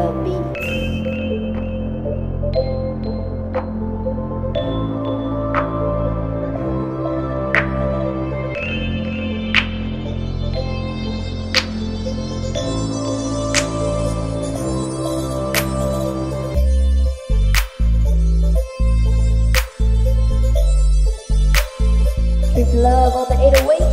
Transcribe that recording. the beat. With love on the 808.